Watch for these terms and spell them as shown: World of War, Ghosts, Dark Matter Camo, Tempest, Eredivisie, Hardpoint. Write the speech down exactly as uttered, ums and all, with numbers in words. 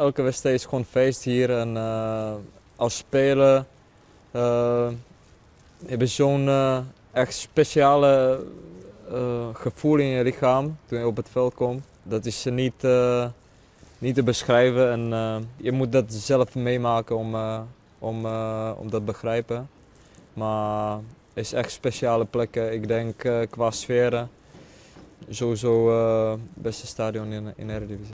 elke wedstrijd is gewoon feest hier. En uh, als speler uh, heb je zo'n uh, echt speciale uh, gevoel in je lichaam toen je op het veld komt. Dat is niet, uh, niet te beschrijven en uh, je moet dat zelf meemaken om, uh, om, uh, om dat te begrijpen. Maar het is echt speciale plekken. Ik denk uh, qua sfeer sowieso het uh, beste stadion in, in Eredivisie.